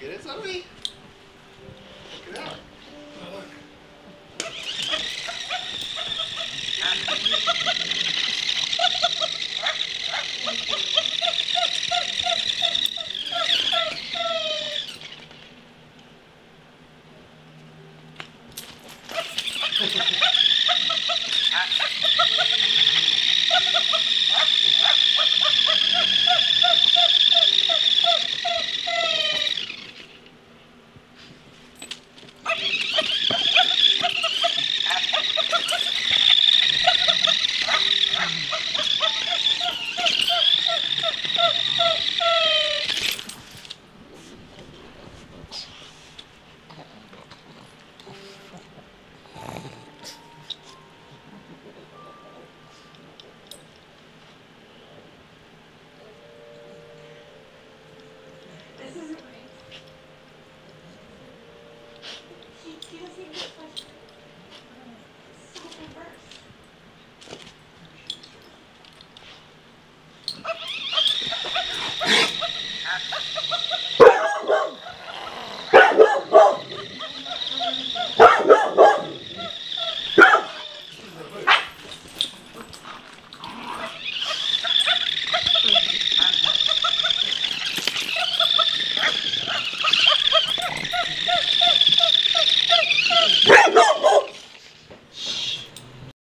Get it, somebody? Look it out. Oh, look.